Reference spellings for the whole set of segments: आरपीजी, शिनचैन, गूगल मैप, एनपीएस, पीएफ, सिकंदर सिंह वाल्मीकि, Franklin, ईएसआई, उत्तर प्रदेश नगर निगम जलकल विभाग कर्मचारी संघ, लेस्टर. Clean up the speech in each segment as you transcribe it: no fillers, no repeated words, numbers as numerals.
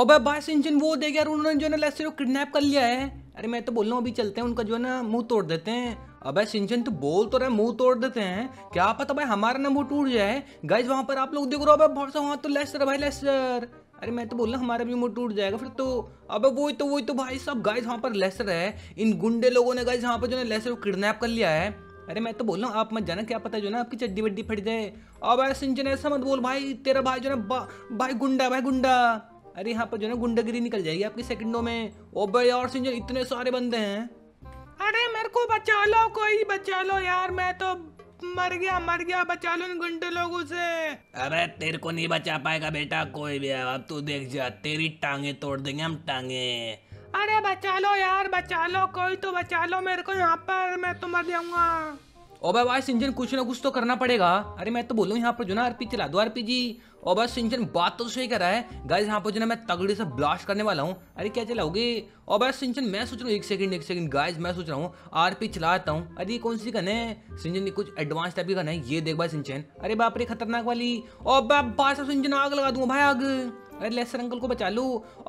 ओबे भाई शिनचैन वो देख यार, उन्होंने जो है ना लेस्टर को किडनैप कर लिया है। अरे मैं तो बोल रहा हूँ अभी चलते हैं, उनका जो है ना मुंह तोड़ देते हैं। अबे शिनचैन तो बोल तो रहे मुंह तोड़ देते हैं, क्या पता भाई हमारा ना मुंह टूट जाए। गाइस वहाँ पर आप लोग देख रहे हो, भरोसा वहाँ तो लेस्टर है भाई, लेस्टर। अरे मैं तो बोल रहा हूँ हमारा भी मुंह टूट जाएगा फिर तो। अबे वही तो भाई साहब, गाइस वहाँ पर लेस्टर है। इन गुंडे लोगों ने गाइस वहाँ पर जो है लेस्टर को किडनैप कर लिया है। अरे मैं तो बोल रहा हूँ आप मत जाना, क्या पता जो ना आपकी चड्डी वड्डी फट जाए। अब यार शिनचैन ऐसा मत बोल भाई, तेरा भाई जो ना भाई गुंडा, भाई गुंडा। अरे यहाँ पर जो ना गुंडागिरी निकल जाएगी आपकी सेकंडों में। ओबे यार शिनचैन इतने सारे बंदे हैं, अरे मेरे को बचा लो, कोई बचा लो यार, मैं तो मर गया, बचा लो इन गुंडे लोगों से। अरे तेरे को नहीं बचा पाएगा बेटा कोई भी, अब तू देख जा, तेरी टांगे तोड़ देंगे हम, टांगे। अरे बचा लो यार, बचा लो, कोई तो बचा लो मेरे को, यहाँ पर मैं तो मर जाऊंगा। ओबे भाई शिनचैन कुछ ना कुछ तो करना पड़ेगा। अरे मैं तो बोलूँ यहाँ पर जो ना आरपी चला दो, आरपीजी। ओबे शिनचैन बात तो सही कर रहा है। गाइस यहाँ पर जो ना मैं तगड़ी से ब्लास्ट करने वाला हूँ। अरे क्या चलाओगे? ओबे शिनचैन मैं सोच रहा हूँ एक सेकंड गाइस, मैं सोच रहा हूँ आरपी चलाता हूँ। अरे ये कौन सी गन है शिनचैन? ये कुछ एडवांस टाइप की गन है, ये देख भाई शिनचैन। अरे बाप रे खतरनाक वाली। ओबे भाई साहब शिनचैन आग लगा दूंगा भाई, आग। अरे लेस्टर अंकल को बचा लूँ।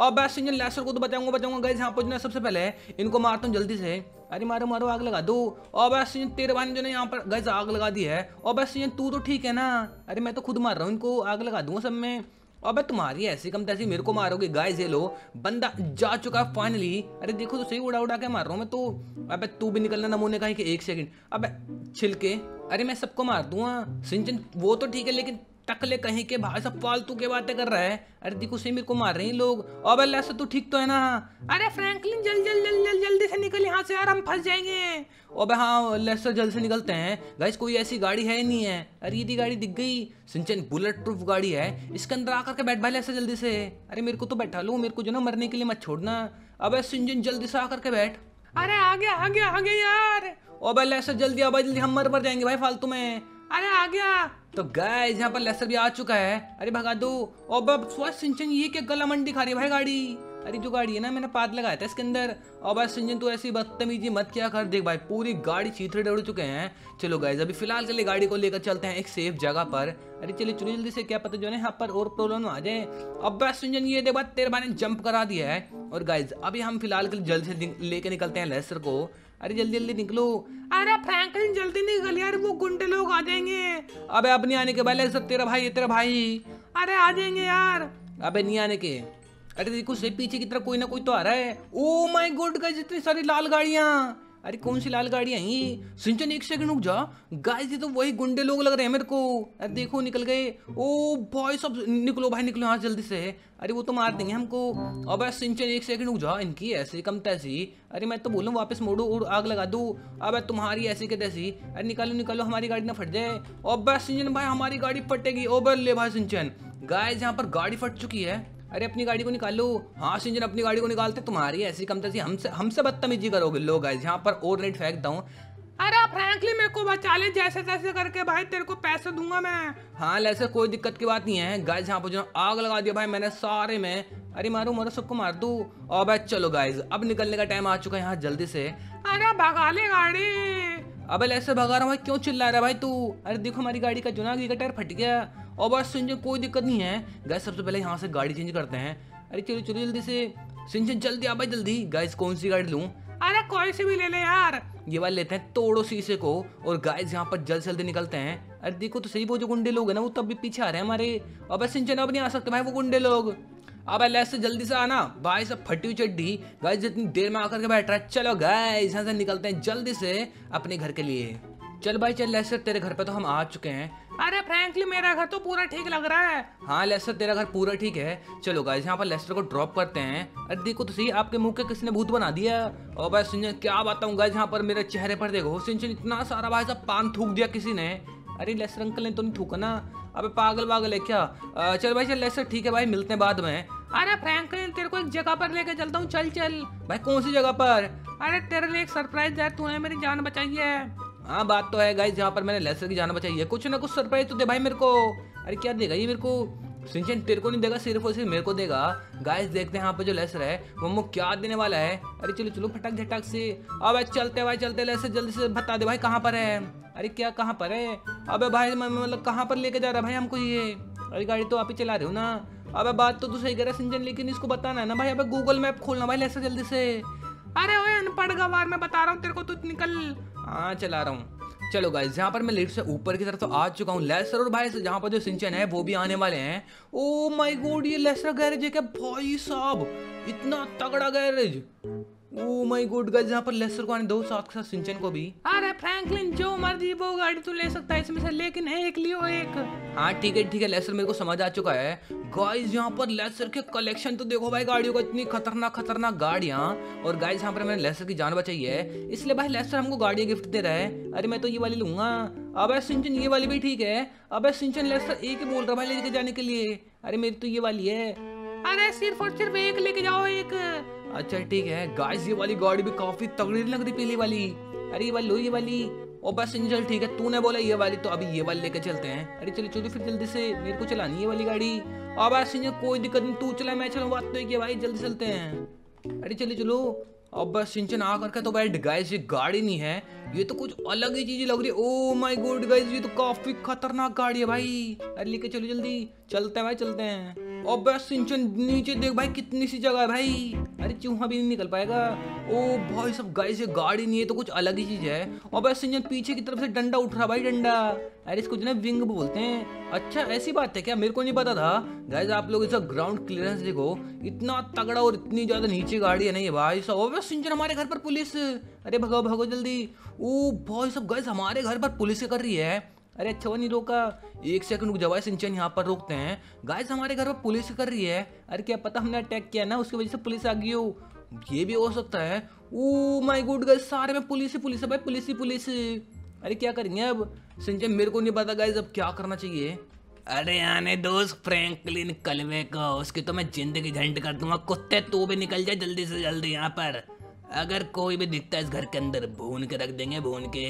ओबे शिनचैन लेस्टर को तो बचाऊंगा। गाइस यहाँ पर जो ना सबसे पहले इनको मारता हूँ जल्दी से। अरे मारो आग लगा दो। ओबे शिनचैन तेरे भाई ने जो ना यहाँ पर गाइस आग लगा दी है। ओबे शिनचैन तू तो ठीक है ना? अरे मैं तो खुद मार रहा हूँ इनको, आग लगा दूंगा सब में। ओबे तुम्हारी ऐसी कम तैसी मेरे को मारोगे? गाइस ये लो बंदा जा चुका है फाइनली। अरे देखो तो सही, उड़ा के मार रहा हूँ मैं तो। अबे तू भी निकलना नमूने का ही कि, एक सेकंड। अबे छिलके, अरे मैं सबको मार दूंगा। शिनचैन वो तो ठीक है, लेकिन टकले कहीं के भाई सब फालतू के बातें कर रहा है। अरे देखो से मेरे को मार रहे हैं लोग। ओबे लेस्टर तू ठीक तो है ना? अरे फ्रैंकलिन जल्दी से निकल यहाँ से यार, हम फंस जाएंगे। ओबे हाँ लेस्टर जल्द से निकलते हैं। गाइस कोई ऐसी गाड़ी है नहीं है। अरे ये गाड़ी दिख गई शिनचैन, बुलेट प्रूफ गाड़ी है, इसके अंदर आकर के बैठ भाई लेस्टर जल्दी से। अरे मेरे को तो बैठा लो, मेरे को जो ना मरने के लिए मत छोड़ना। अबे शिनचैन जल्दी से आकर के बैठ। अरे आगे यार। ओबे लेस्टर जल्दी आ भाई, जल्दी हम मर जाएंगे भाई फालतू में। अरे आ गया। तो गाइस यहाँ पर लेस्टर भी आ चुका है। अरे भगा दो। ओबे शिनचैन ये क्या गला मंडी खा रही है भाई गाड़ी? अरे जो गाड़ी है ना मैंने पाद लगाया था इसके अंदर। ओबे शिनचैन तू ऐसी बदतमीजी मत क्या कर, देख भाई पूरी गाड़ी चीथड़े डड़ चुके हैं। चलो गाइस अभी फिलहाल के लिए गाड़ी को लेकर चलते हैं एक सेफ जगह पर। अरे चलिए जल्दी से, क्या पता जो है यहाँ पर और प्रॉब्लम आ जाए। ओबे शिनचैन ये देख भाई तेरे भाई ने जंप करा दिया है। और गाइस अभी हम फिलहाल के लिए जल्द से लेके निकलते हैं लेस्टर को। अरे जल्दी निकलो। अरे फ्रैंकलिन जल्दी निकल यार, वो गुंडे लोग आ जाएंगे। अबे अब नहीं आने के पहले सब, तेरा भाई। अरे आ जाएंगे यार, अबे नहीं आने के। अरे देखो से पीछे की तरफ कोई ना कोई तो आ रहा है। ओ माय गॉड गाइस इतनी सारी लाल गाड़ियाँ। अरे कौन सी लाल गाड़ियाँ हैं? शिनचैन एक सेकंड रुक जा। गाइस ये तो वही गुंडे लोग लग रहे हैं मेरे को। अरे देखो निकल गए। ओ भाई सब निकलो भाई, निकलो यहाँ जल्दी से। अरे वो तो मार देंगे हमको। अबे शिनचैन एक सेकंड रुक जा, इनकी ऐसी कम तैसी। अरे मैं तो बोलूँ वापस मोड़ो और आग लगा दो। अबे तुम्हारी ऐसी के तैसी। अरे निकालो हमारी गाड़ी ना फट जाए। ओबे शिनचैन भाई हमारी गाड़ी फटेगी। ओबे ले भाई शिनचैन। गाइस यहाँ पर गाड़ी फट चुकी है। अरे अपनी गाड़ी को निकालो। हाँ शिनचैन अपनी गाड़ी को निकालते, तुम्हारी ऐसी कमतरसी, हमसे बदतमीजी करोगे लोग। गाइस यहाँ पर और रेट फेंकता हूँ। अरे फ्रैंकलिन मेरे को बचा ले जैसे तैसे करके, भाई तेरे को पैसे दूंगा मैं। हाँ लेस्टर कोई दिक्कत की बात नहीं है। गाइस यहाँ पर जो आग लगा दिया भाई मैंने सारे में। अरे मारो सबको मार दो। अबे चलो गाइस अब निकलने का टाइम आ चुका है यहाँ जल्दी से। अरे भगा ले गाड़ी। अबे लेस्टर भगा रहा हूँ, क्यों चिल्ला रहा है भाई तू? अरे देखो हमारी गाड़ी का जुनागी का टायर फट गया। ओबे शिनचैन कोई दिक्कत नहीं है। गाइस सबसे पहले यहाँ से गाड़ी चेंज करते हैं। अरे चलो जल्दी से शिनचैन, जल्दी आ भाई जल्दी। गाइस कौन सी गाड़ी लूँ? अरे कोई सी भी ले ले यार। ये वाले लेते हैं, तोड़ो शीशे को। और गाइस यहाँ पर जल्द से जल्दी निकलते हैं। अरे देखो तो सही, वो जो गुंडे लोग हैं ना वो तब भी पीछे आ रहे हैं हमारे। ओबे शिनचैन अब नहीं आ सकते भाई वो गुंडे लोग। अबे लेस्टर जल्दी से आना भाई, सब फटी हुई चड्डी। गाइस जितनी देर में आकर के बैठ रहा है। चलो गाइस यहाँ से निकलते हैं जल्दी से अपने घर के लिए। चल भाई चल लेस्टर, तेरे घर पे तो हम आ चुके हैं। अरे फ्रैंकलिन मेरा घर तो पूरा ठीक लग रहा है। हाँ लेस्टर तेरा घर पूरा ठीक है। चलो गाइस यहाँ पर लेस्टर को ड्रॉप करते हैं। अरे देखो तो सही, आपके मुंह के किसने भूत बना दिया। ओबे शिनचैन क्या बताऊँ गाइस, यहाँ पर मेरे चेहरे पर देखो शिनचैन, इतना सारा भाई साहब पान थूक दिया किसी ने। अरे लेस्टर अंकल ने तो नहीं थूका ना? अबे पागल है क्या? चल भाई चल लेस्टर, ठीक है भाई मिलते हैं बाद में। अरे फ्रैंकलिन तेरे को एक जगह पर लेके चलता हूँ, चल। भाई कौन सी जगह पर? अरे तेरे लिए एक सरप्राइज है, तूने मेरी जान बचाई है। हाँ बात तो है गाइस, जहाँ पर मैंने लेस्टर की जान बचाई है। कुछ ना कुछ सरप्राइज तो दे भाई मेरे को। अरे क्या देगा ये मेरे को? शिनचैन तेरे को नहीं देगा, सिर्फ और सिर्फ मेरे को देगा। गाइस देखते हैं यहाँ पर जो लेस्टर है वो हमको क्या देने वाला है। अरे चलो फटाक झटाक से। अब चलते भाई चलते, लेस्टर जल्दी से बता दे भाई कहाँ पर है। अरे क्या कहाँ पर है? अबे भाई मतलब कहाँ पर लेके जा रहा है भाई हमको ये? अरे गाड़ी तो आप ही चला रहे हो ना? अबे बात तो तू सही कर रहा है शिनचैन, लेकिन इसको बताना है ना भाई। अबे गूगल मैप खोलना भाई ऐसा जल्दी से। अरे ओए अनपढ़ गवार, मैं बता रहा हूँ तेरे को, तू निकल। हाँ चला रहा हूँ। चलो गाइस यहाँ पर मैं लिफ्ट से ऊपर की तरफ तो आ चुका हूँ। लेसर और भाई जहाँ पर जो शिनचैन है वो भी आने वाले हैं। ओ माय गॉड, ये लेसर गैरेज है क्या भाई साहब? इतना तगड़ा garage. Oh my God guys यहाँ पर लेसर को आने दो, साथ साथ शिनचैन को भी। अरे फ्रैंकलिन जो मर्जी वो गाड़ी तू ले सकता है इसमें से, लेकिन एक लियो एक। हाँ ठीक है लेसर, मेरे को समझ आ चुका है। गाइस यहाँ पर लेसर के कलेक्शन तो देखो भाई गाड़ियों का, इतनी खतरनाक खतरनाक गाड़ियाँ। और गाइस यहाँ पर मैंने लेसर की जान बचाई है, इसलिए भाई लेसर हमको गाड़ियाँ गिफ्ट दे रहा है। अरे मैं तो ये वाली लूंगा। अबे शिनचैन ये वाली भी ठीक है। अबे शिनचैन लेसर एक ही बोल रहा भाई लेके जाने के लिए। अरे मेरी तो ये वाली है। अरे सिर्फ और सिर्फ एक लेके जाओ एक। अच्छा ठीक है। गाइस ये वाली गाड़ी भी काफी तगड़ी लग रही, पीली वाली। अरे ये वाली लो, ये वाली। ओ बस इंजल ठीक है, तूने बोला ये वाली तो अभी ये वाली लेके चलते हैं। अरे चलो चलो फिर जल्दी से, मेरे को चलानी ये वाली गाड़ी। अब इंजल कोई दिक्कत नहीं, तू चला मैं चलाऊँ, बात तो एक है भाई, जल्दी चलते हैं। अरे चलो चलो। अब बस शिनचैन आ करके तो भाई गाइस ये गाड़ी नहीं है, ये तो कुछ अलग ही चीज लग रही है। ओ माय गॉड गाइस ये तो काफी खतरनाक गाड़ी है भाई। अरे लेके चलो जल्दी, चलते हैं भाई चलते हैं। अब बस शिनचैन नीचे देख भाई, कितनी सी जगह है भाई। अरे चूहा भी नहीं निकल पाएगा। ओ भाई सब गाइस ये गाड़ी नहीं है तो कुछ अलग ही चीज है। और बस शिनचैन पीछे की तरफ से डंडा उठ रहा भाई, डंडा। अरे इसको जो है विंग बोलते हैं। अच्छा ऐसी बात है क्या, मेरे को नहीं पता था। गाइस आप लोग इसका ग्राउंड क्लियरेंस देखो, इतना तगड़ा और इतनी ज्यादा नीचे गाड़ी है नहीं भाई साहब। शिनचैन हमारे घर पर पुलिस, अरे भगाओ भगाओ जल्दी। ओ भाई सब गाइस हमारे घर पर पुलिस कर रही है। अरे अच्छा वो नहीं रोका, एक सेकंड रुक जाओ भाई। शिनचैन यहाँ पर रोकते हैं। गाइस हमारे घर पर पुलिस कर रही है। अरे क्या पता हमने अटैक किया ना, उसकी वजह से पुलिस आ गई हो, ये भी हो सकता है। ओ माय गॉड गाइस सारे में पुलिस ही पुलिस है भाई, पुलिस ही पुलिस। अरे क्या करेंगे अब शिनचैन, मेरे को नहीं पता गाइस अब क्या करना चाहिए। अरे आने दोस्त फ्रैंकलिन कलवे को, उसकी तो मैं जिंदगी झंड कर दूंगा। कुत्ते तू भी निकल जाए जल्दी से जल्दी यहाँ पर, अगर कोई भी दिखता है इस घर के अंदर भून के रख देंगे, भून के।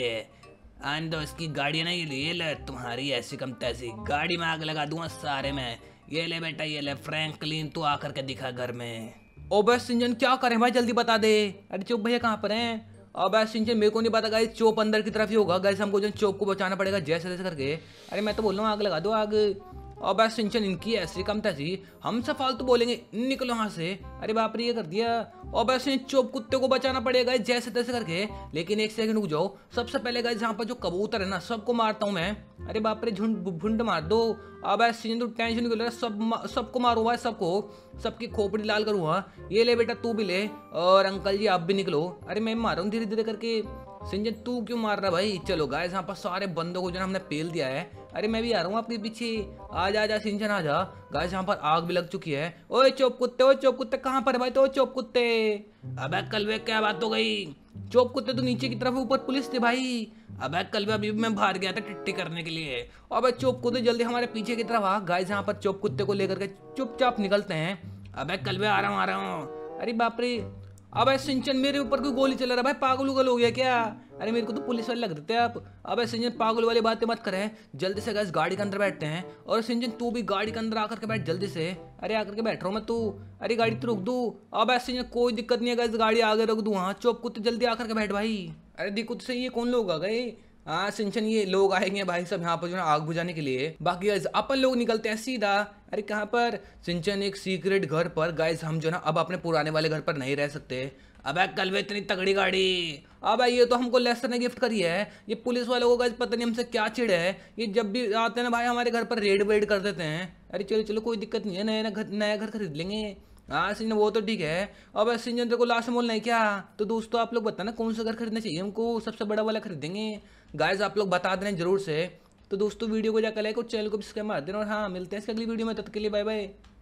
आने दो इसकी गाड़ी ना, ये ले तुम्हारी ऐसी कम तैसी गाड़ी में आग लगा दूंगा सारे में। ये ले बेटा ये ले, फ्रैंकलिन तू आकर के दिखा घर में। ओबे शिनचैन क्या करें भाई जल्दी बता दे। अरे चुप भैया कहाँ पर है। अबे शिनचैन मेरे को नहीं पता गाइस, चोप अंदर की तरफ ही होगा। गाइस हमको जो चोप को बचाना पड़ेगा जैसे तैसे करके। अरे मैं तो बोल रहा हूँ आग लगा दो आग। अबे शिनचैन इनकी ऐसी कम तैसी, हम सब फालतू बोलेंगे निकलो यहाँ से। अरे बाप रे ये कर दिया। अबे शिनचैन चोप कुत्ते को बचाना पड़ेगा जैसे तैसे करके, लेकिन एक सेकंड रुक जाओ। सबसे पहले गाइस यहाँ पर जो कबूतर है ना सबको मारता हूँ मैं। अरे बाप रे झुंड मार दो। अबे शिनचैन तो टेंशन नहीं ले, सबको मारू भाई, सबको, सबकी खोपड़ी लाल करूँगा। ये ले बेटा तू भी ले, और अंकल जी आप भी निकलो। अरे मैं मार रहा हूँ धीरे धीरे करके। शिनचैन तू क्यों मार रहा भाई। चलो गाइस यहाँ पर सारे बंदों को जो हमने पेल दिया है। अरे मैं भी आ रहा हूँ आपके पीछे, आजा आजा शिनचैन आजा। गाइस यहाँ पर आग भी लग चुकी है। ओए चोप कुत्ते, ओए चोप कुत्ते कहाँ पर है भाई, तो चोप कुत्ते। अबे कलवे क्या बात हो गई, चोप कुत्ते तो नीचे की तरफ, ऊपर पुलिस थे भाई। अबे कलवे अभी मैं बाहर गया था टिट्टी करने के लिए। अबे चोप कुत्ते जल्दी हमारे पीछे की तरफ आ। गाइस यहाँ पर चोप कुत्ते को लेकर के चुपचाप निकलते हैं। अबे कलवे आ रहा हूँ आ रहा हूँ। अरे बाप रे अबे शिनचैन मेरे ऊपर कोई गोली चला रहा भाई, पागल उगल हो गया क्या। अरे मेरे को तो पुलिस वाले लग रहे थे आप। अबे शिनचैन पागल वाली बातें मत करें, जल्दी से गाइस गाड़ी के अंदर बैठते हैं। और शिनचैन तू भी गाड़ी के अंदर आकर के बैठ जल्दी से। अरे आकर के बैठ रहा हूँ मैं तू। अरे गाड़ी तो रोक दूँ। अबे शिनचैन कोई दिक्कत नहीं है गाइस, गाड़ी आगे रोक दूँ। हाँ चुप कुत्ते जल्दी आकर के बैठ भाई। अरे देखो तो सही ये कौन लोग आ गए। हाँ शिनचैन ये लोग आएंगे भाई सब यहाँ पर जो है आग बुझाने के लिए। बाकी गाइस अपन लोग निकलते हैं सीधा। अरे कहाँ पर शिनचैन, एक सीक्रेट घर पर। गाइस हम जो है अब अपने पुराने वाले घर पर नहीं रह सकते। अबे कलवे इतनी तगड़ी गाड़ी। अब ये तो हमको लेसर ने गिफ्ट करी है। ये पुलिस वालों को गाइस पता नहीं हमसे क्या चिड़ है, ये जब भी आते हैं ना भाई हमारे घर पर रेड वेड कर देते हैं। अरे चलो चलो कोई दिक्कत नहीं है, नया घर खरीद लेंगे। हाँ शिनचैन वो तो ठीक है। अब शिनचैन तेरे को लास्ट में बोलना है क्या। तो दोस्तों आप लोग बताना कौन सा घर खरीदना चाहिए हमको, सबसे बड़ा वाला खरीदेंगे। गाइस आप लोग बता देना जरूर से। तो दोस्तों वीडियो को जाकर लाइक और चैनल को सब्सक्राइब मार देना। और हाँ मिलते हैं इसके अगली वीडियो में, तब तक के लिए बाय बाय।